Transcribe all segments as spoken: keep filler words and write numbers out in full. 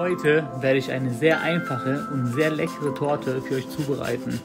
Heute werde ich eine sehr einfache und sehr leckere Torte für euch zubereiten.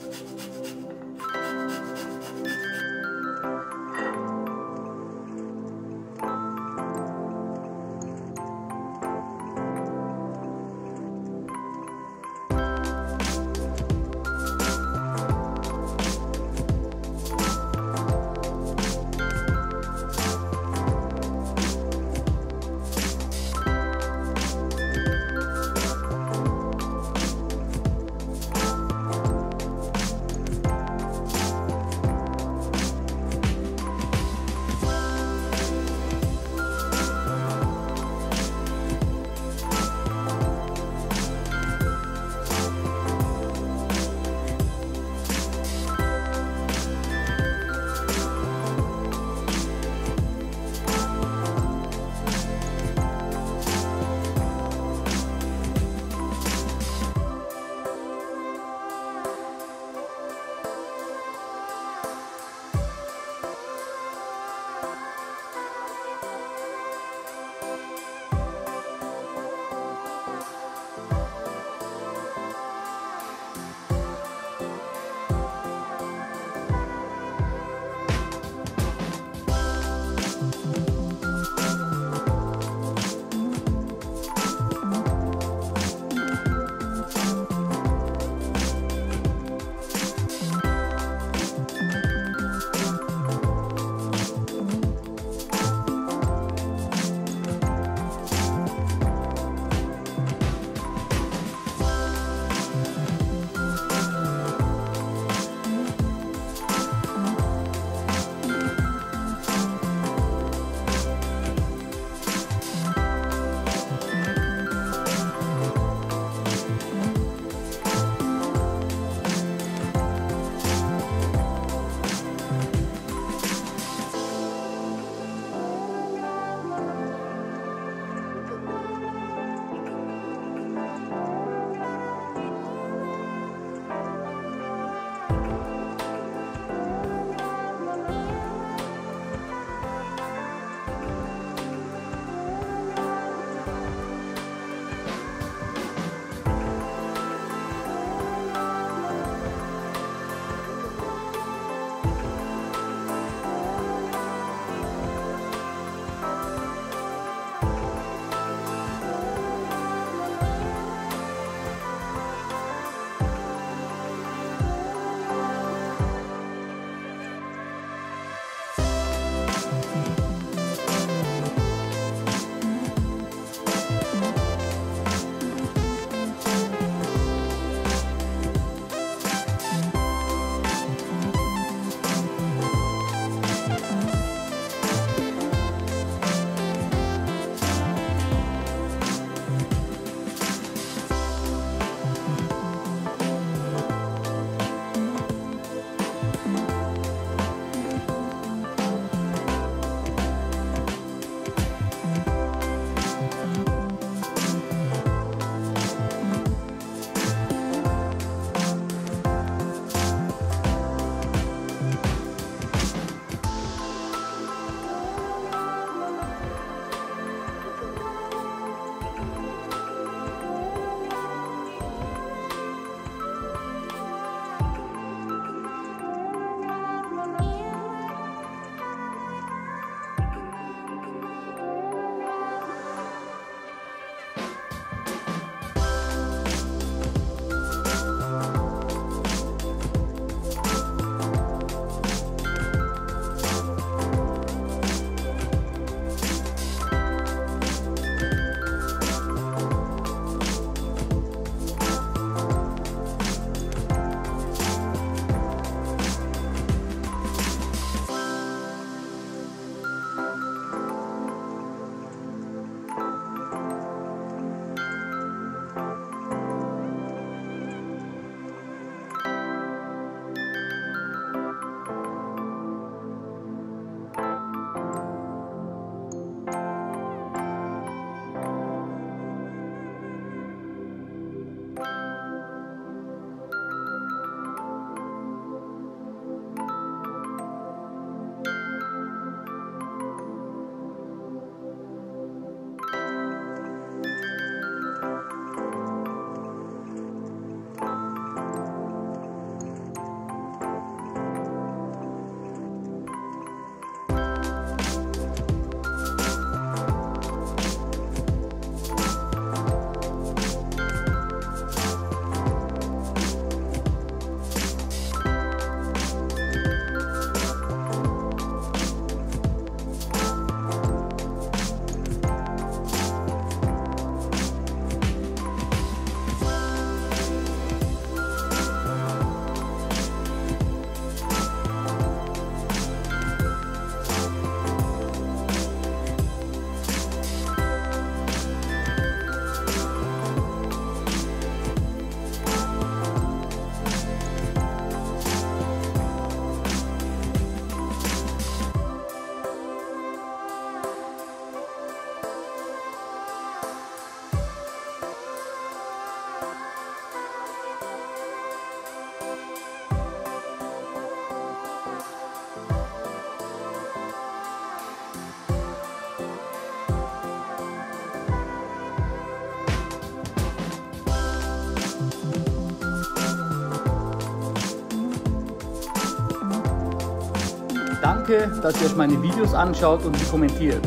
Danke, dass ihr euch meine Videos anschaut und sie kommentiert.